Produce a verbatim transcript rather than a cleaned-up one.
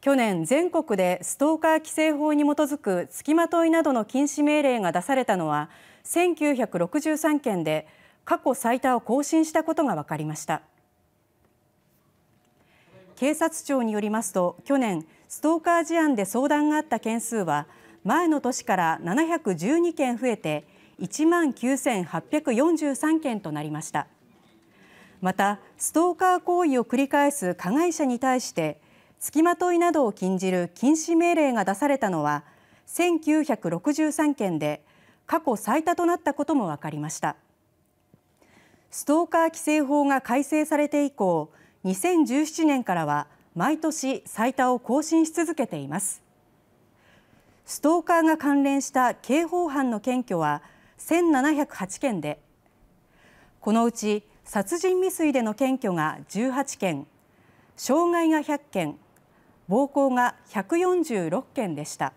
去年全国でストーカー規制法に基づく付きまといなどの禁止命令が出されたのはせんきゅうひゃくろくじゅうさんけんで過去最多を更新したことが分かりました。警察庁によりますと、去年ストーカー事案で相談があった件数は前の年からななひゃくじゅうにけん増えて いちまんきゅうせんはっぴゃくよんじゅうさんけんとなりました。また、ストーカー行為を繰り返す加害者に対して付きまといなどを禁じる禁止命令が出されたのはせんきゅうひゃくろくじゅうさんけんで過去最多となったことも分かりました。ストーカー規制法が改正されて以降、にせんじゅうななねんからは毎年最多を更新し続けています。ストーカーが関連した刑法犯の検挙はせんななひゃくはちけんで、このうち殺人未遂での検挙がじゅうはちけん、傷害がひゃっけん、暴行がひゃくよんじゅうろっけんでした。